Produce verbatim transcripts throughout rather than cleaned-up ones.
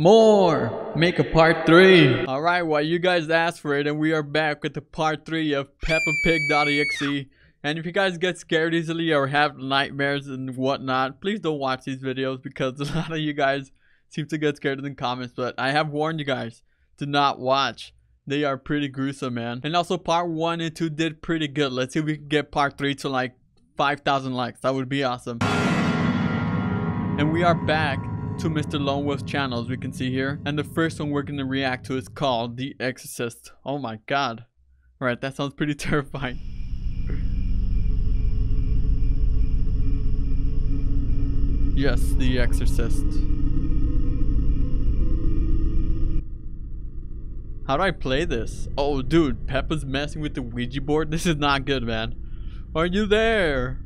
More! Make a part three! Alright, well, you guys asked for it, and we are back with the part three of Peppa Pig.exe. And if you guys get scared easily or have nightmares and whatnot, please don't watch these videos because a lot of you guys seem to get scared in the comments. But I have warned you guys to not watch. They are pretty gruesome, man. And also, part one and two did pretty good. Let's see if we can get part three to like five thousand likes. That would be awesome. And we are back to Mister Lone Wolf's channel, as we can see here. And the first one we're going to react to is called The Exorcist. Oh my god. Alright, that sounds pretty terrifying. Yes, The Exorcist. How do I play this? Oh, dude, Peppa's messing with the Ouija board. This is not good, man. Are you there?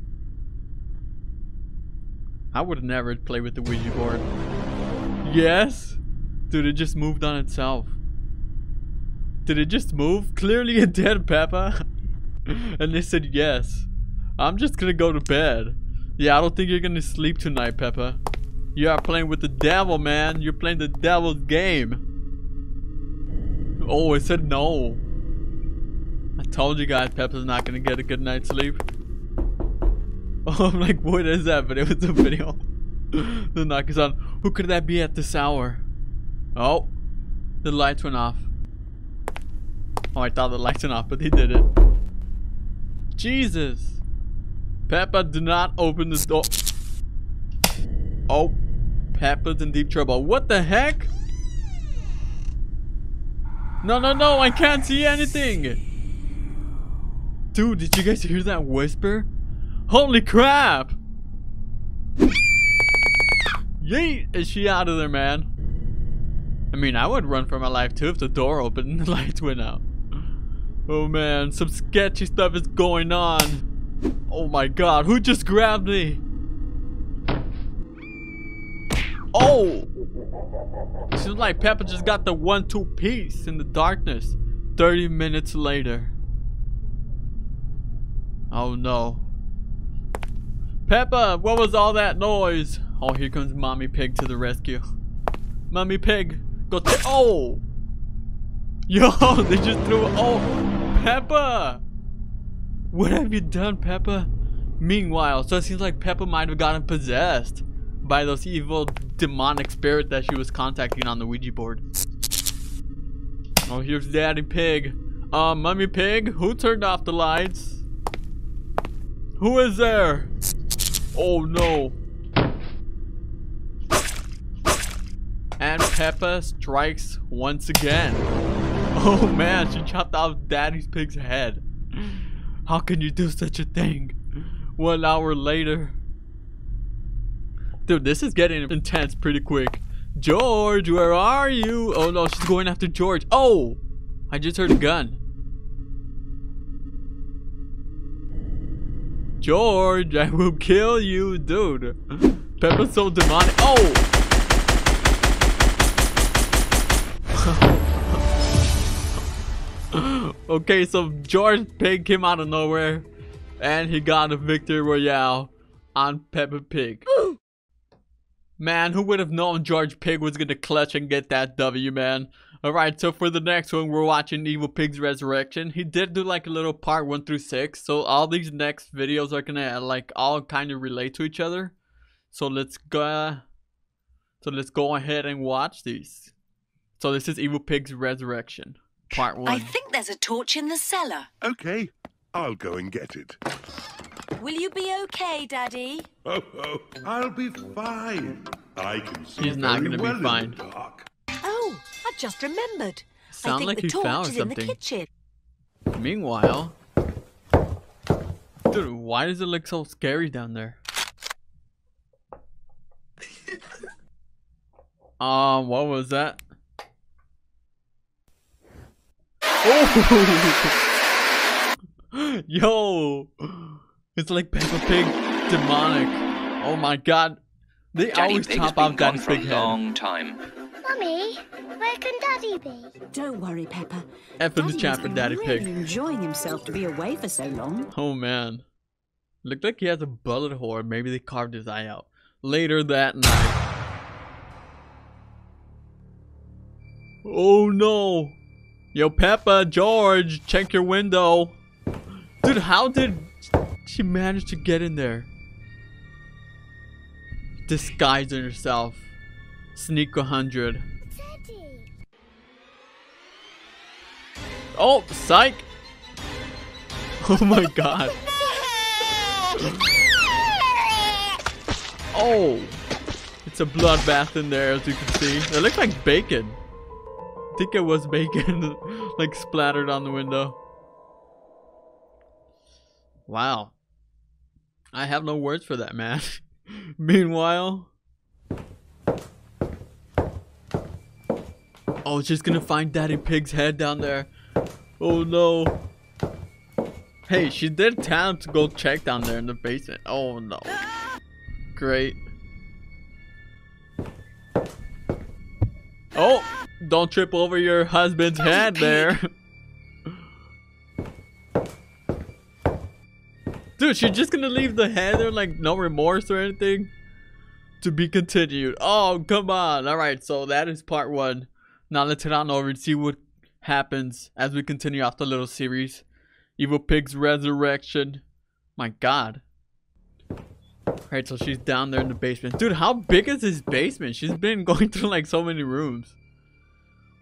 I would never play with the Ouija board. Yes? Dude, it just moved on itself. Did it just move? Clearly it did, Peppa. And they said yes. I'm just gonna go to bed. Yeah, I don't think you're gonna sleep tonight, Peppa. You are playing with the devil, man. You're playing the devil's game. Oh, it said no. I told you guys Peppa's not gonna get a good night's sleep. Oh, I'm like, what is that? But it was a video. The knock is on. Who could that be at this hour? Oh, the lights went off. Oh, I thought the lights went off, but they did it. Jesus. Peppa, do not open this door. Oh, Peppa's in deep trouble. What the heck? No, no, no. I can't see anything. Dude, did you guys hear that whisper? Holy crap! Yeet! Is she out of there, man? I mean, I would run for my life too if the door opened and the lights went out. Oh man, some sketchy stuff is going on. Oh my god, who just grabbed me? Oh! Seems like Peppa just got the one two piece in the darkness. thirty minutes later. Oh no. Peppa, what was all that noise? Oh, here comes Mommy Pig to the rescue. Mommy Pig, go take- Oh! Yo, they just threw- Oh! Peppa! What have you done, Peppa? Meanwhile, so it seems like Peppa might have gotten possessed by those evil demonic spirits that she was contacting on the Ouija board. Oh, here's Daddy Pig. Uh, Mommy Pig, who turned off the lights? Who is there? Oh no. And Peppa strikes once again. Oh man, she chopped off Daddy's pig's head. How can you do such a thing? One hour later. Dude, this is getting intense pretty quick. George, where are you? Oh no, she's going after George. Oh, I just heard a gun. George, I will kill you, dude. Peppa's so demonic. Oh! Okay, so George Pig came out of nowhere and he got a victory royale on Peppa Pig. Man, who would have known George Pig was gonna clutch and get that W, man? Alright, so for the next one, we're watching Evil Pig's Resurrection. He did do like a little part one through six. So all these next videos are gonna like all kind of relate to each other. So let's go. So let's go ahead and watch these. So this is Evil Pig's Resurrection, part one. I think there's a torch in the cellar. Okay, I'll go and get it. Will you be okay, Daddy? Oh, oh, I'll be fine. I can see. He's not gonna well be fine. Oh, I just remembered. Sound I think like the he torch found is something. In the kitchen. Meanwhile, dude, why does it look so scary down there? Um, uh, what was that? Oh, yo, it's like Peppa Pig, demonic. Oh my god, they Daddy always Pig top off Daddy Pig head. Long time. Mummy, where can Daddy be? Don't worry, Peppa. F in the chat for Daddy Pig. Enjoying himself to be away for so long. Oh man, looked like he has a bullet hole. Maybe they carved his eye out. Later that night. Oh no. Yo, Peppa, George, check your window. Dude, how did she manage to get in there? Disguising herself. Sneak one hundred. Oh, psych. Oh my god. Oh. It's a bloodbath in there, as you can see. It looks like bacon. I think it was bacon, like splattered on the window. Wow. I have no words for that, man. Meanwhile. Oh, she's gonna find Daddy Pig's head down there. Oh no. Hey, she did tell him to go check down there in the basement. Oh no. Great. Oh, don't trip over your husband's head there. Dude, she's just gonna leave the head there, like no remorse or anything. To be continued. Oh, come on. All right, so that is part one. Now let's head on over and see what happens as we continue off the little series. Evil Pig's Resurrection. My god. Alright, so she's down there in the basement. Dude, how big is this basement? She's been going through like so many rooms.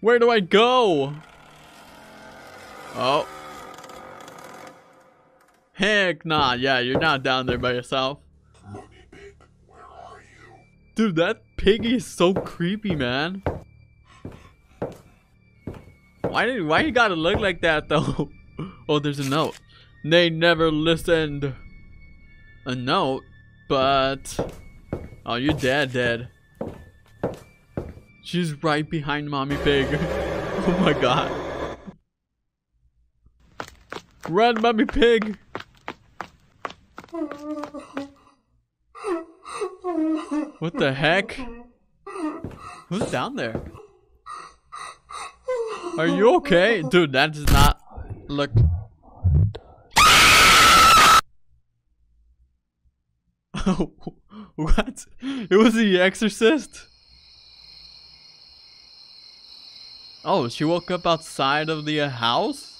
Where do I go? Oh. Heck nah. Yeah, you're not down there by yourself. Mommy Pig, where are you? Dude, that piggy is so creepy, man. Why did, why you gotta look like that, though? Oh, there's a note. They never listened. A note? But... Oh, you're dead, dead. She's right behind Mommy Pig. Oh my god. Run, Mommy Pig! What the heck? Who's down there? Are you okay? Dude, that does not look... What? It was The Exorcist? Oh, she woke up outside of the uh, house?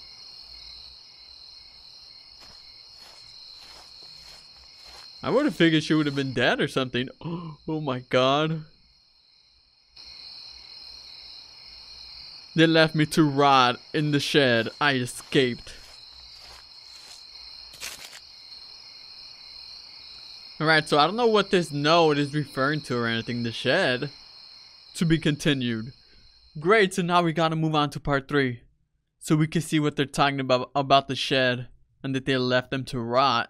I would have figured she would have been dead or something. Oh my god. They left me to rot in the shed. I escaped. Alright, so I don't know what this note is referring to or anything. The shed. To be continued. Great, so now we gotta move on to part three. So we can see what they're talking about about the shed. And that they left them to rot.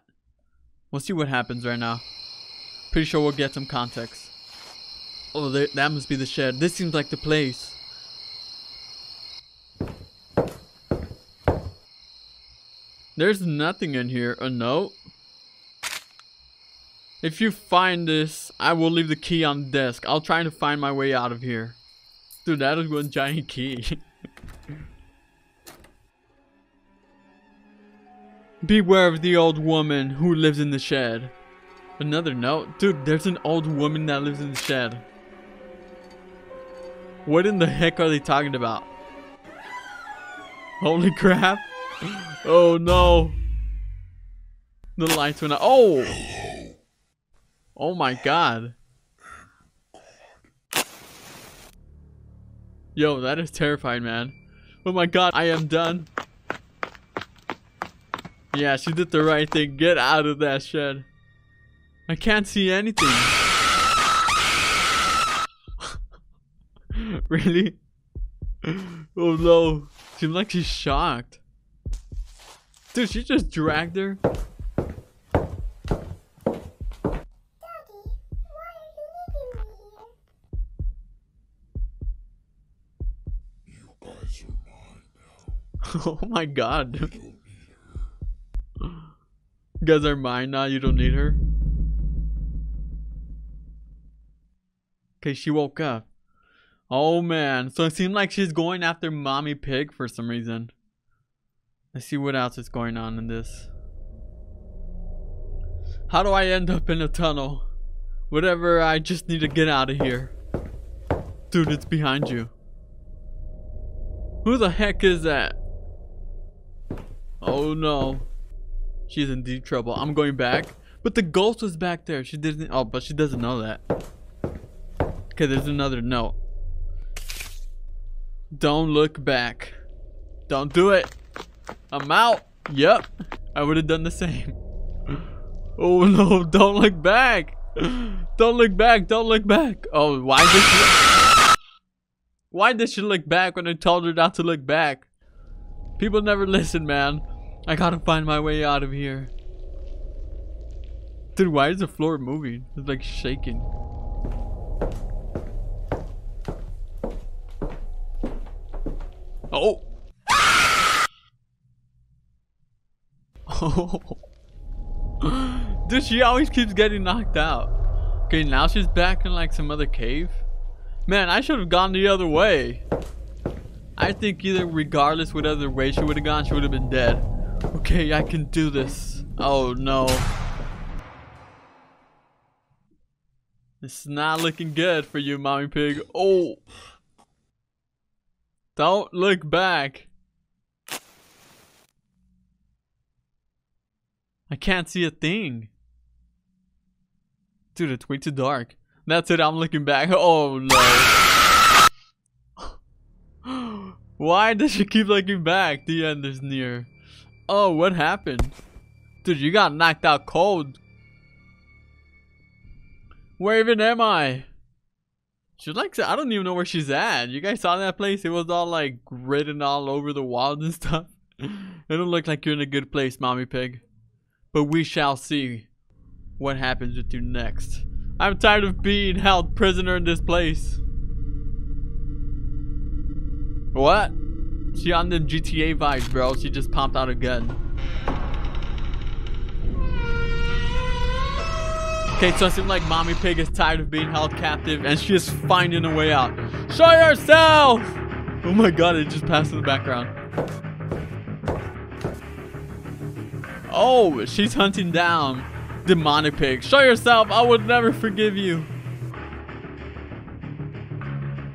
We'll see what happens right now. Pretty sure we'll get some context. Oh, there, that must be the shed. This seems like the place. There's nothing in here. A note. If you find this, I will leave the key on the desk. I'll try to find my way out of here. Dude, that is one giant key. Beware of the old woman who lives in the shed. Another note. Dude, there's an old woman that lives in the shed. What in the heck are they talking about? Holy crap. Oh no. The lights went out. Oh. Oh my god. Yo, that is terrifying, man. Oh my god, I am done. Yeah, she did the right thing. Get out of that shed. I can't see anything. Really? Oh no. Seems like she's shocked. Dude, she just dragged her. Daddy, why are you leaving me? You guys are mine now. Oh my god, dude. You guys are mine now, you don't need her. Okay, she woke up. Oh man, so it seemed like she's going after Mommy Pig for some reason. Let's see what else is going on in this. How do I end up in a tunnel? Whatever, I just need to get out of here. Dude, it's behind you. Who the heck is that? Oh no. She's in deep trouble. I'm going back. But the ghost was back there. She didn't. Oh, but she doesn't know that. Okay, there's another note. Don't look back. Don't do it. I'm out. Yep. I would have done the same. Oh no, don't look back. Don't look back. Don't look back. Oh, why did she... Why did she look back when I told her not to look back? People never listen, man. I gotta find my way out of here. Dude, why is the floor moving? It's like shaking. Oh. Oh. Dude, she always keeps getting knocked out. Okay, now she's back in like some other cave. Man, I should have gone the other way. I think either regardless what other way she would have gone, she would have been dead. Okay, I can do this. Oh no. It's not looking good for you, Mommy Pig. Oh. Don't look back. I can't see a thing. Dude, it's way too dark. That's it, I'm looking back. Oh no. Why does she keep looking back? The end is near. Oh, what happened? Dude, you got knocked out cold. Where even am I? She likes it. I don't even know where she's at. You guys saw that place? It was all like written all over the walls and stuff. It don't look like you're in a good place, Mommy Pig. But we shall see what happens with you next. I'm tired of being held prisoner in this place. What? She on the G T A vibes, bro. She just popped out a gun. Okay, so it seems like Mommy Pig is tired of being held captive and she is finding a way out. Show yourself! Oh my god, it just passed in the background. Oh, she's hunting down demonic pig. Show yourself, I would never forgive you.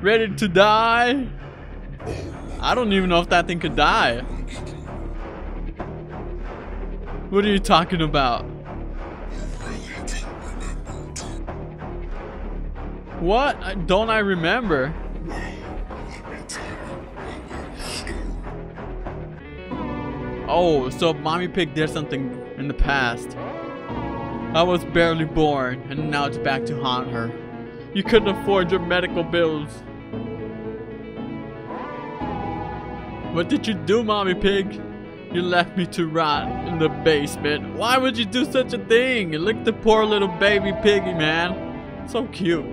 Ready to die? I don't even know if that thing could die. What are you talking about? What? Don't I remember? Oh, so Mommy Pig did something in the past. I was barely born, and now it's back to haunt her. You couldn't afford your medical bills. What did you do, Mommy Pig? You left me to rot in the basement. Why would you do such a thing? You licked the poor little baby piggy, man. So cute.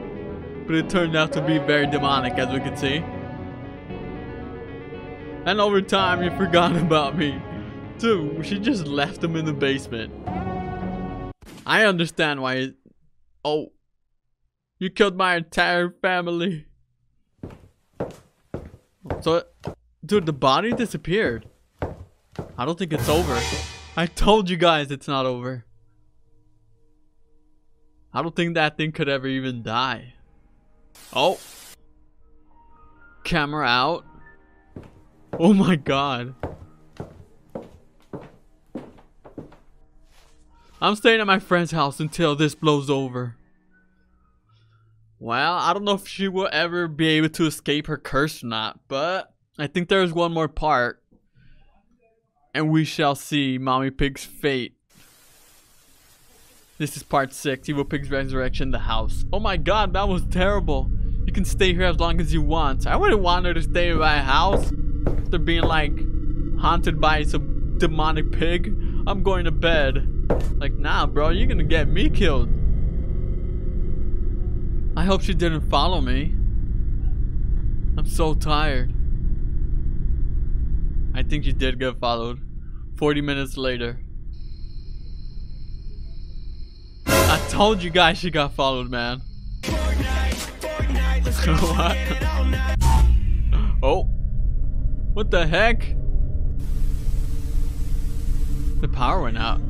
But it turned out to be very demonic, as we can see. And over time, you forgot about me. Dude, she just left him in the basement. I understand why it... Oh. You killed my entire family. So... Dude, the body disappeared. I don't think it's over. I told you guys it's not over. I don't think that thing could ever even die. Oh. Camera out. Oh my god. I'm staying at my friend's house until this blows over. Well, I don't know if she will ever be able to escape her curse or not, but... I think there's one more part, and we shall see Mommy Pig's fate. This is part six, Evil Pig's Resurrection, the house. Oh my god, that was terrible. You can stay here as long as you want. I wouldn't want her to stay in my house after being like haunted by some demonic pig. I'm going to bed. Like, nah, bro, you're gonna get me killed. I hope she didn't follow me. I'm so tired. I think she did get followed. forty minutes later. I told you guys she got followed, man. Fortnite, Fortnite, let's what? Oh. What the heck? The power went out.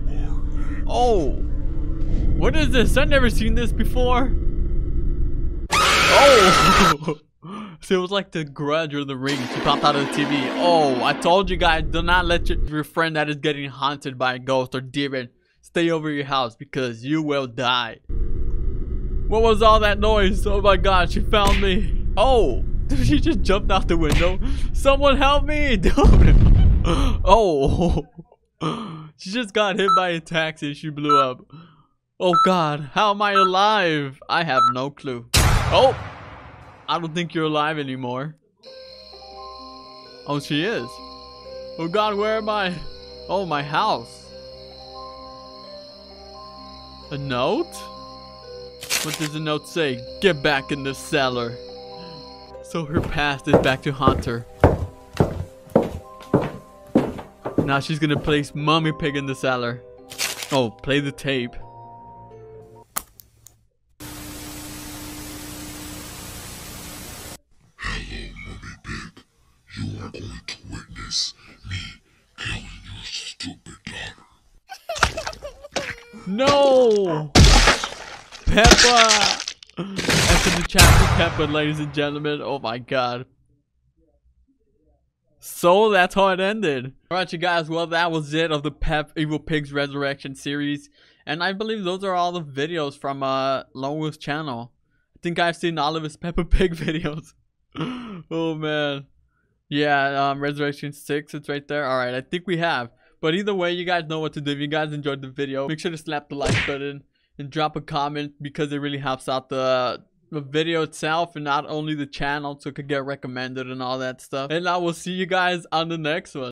Oh. What is this? I've never seen this before. Oh. So it was like the Grudge or the Ring. She popped out of the T V. Oh, I told you guys, do not let your, your friend that is getting haunted by a ghost or demon stay over your house, because you will die. What was all that noise? Oh my god, she found me. Oh, dude, she just jumped out the window. Someone help me, dude. Oh, she just got hit by a taxi. She blew up. Oh god, how am I alive? I have no clue. Oh, I don't think you're alive anymore. Oh, she is. Oh god, where am I? Oh, my house. A note? What does the note say? Get back in the cellar. So her past is back to haunt her. Now she's gonna place Mummy Pig in the cellar. Oh, play the tape. Hello, Mummy Pig. You are going to witness me killing your stupid daughter. No! Peppa! After the chapter, Peppa, ladies and gentlemen. Oh my god. So that's how it ended. Alright you guys, well that was it of the Pep Evil Pig's Resurrection series. And I believe those are all the videos from uh, Longwood's channel. I think I've seen all of his Peppa Pig videos. Oh man. Yeah, um, Resurrection six, it's right there. Alright, I think we have. But either way, you guys know what to do. If you guys enjoyed the video, make sure to slap the like button and drop a comment, because it really helps out the the video itself and not only the channel, so it could get recommended and all that stuff. And I will see you guys on the next one.